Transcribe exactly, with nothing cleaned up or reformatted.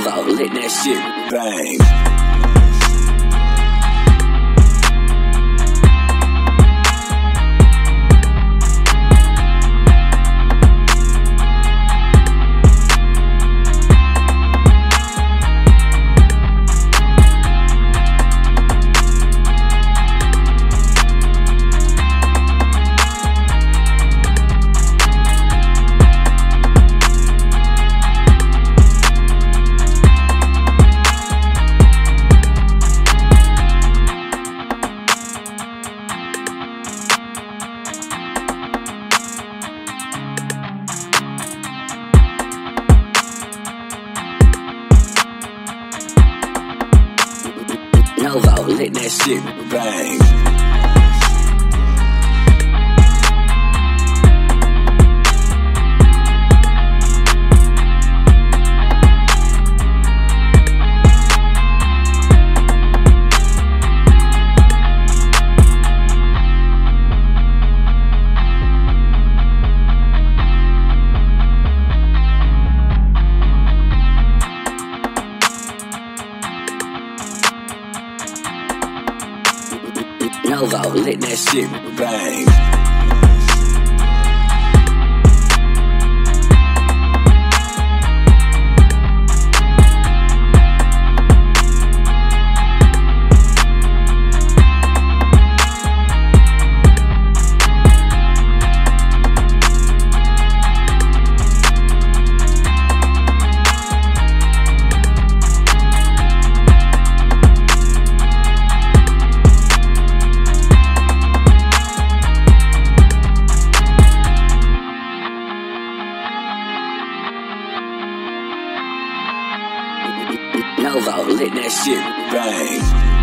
Salvo, let that shit bang. Novo, let that shit bang. Novo, let that shit bang. Novo, let that shit bang.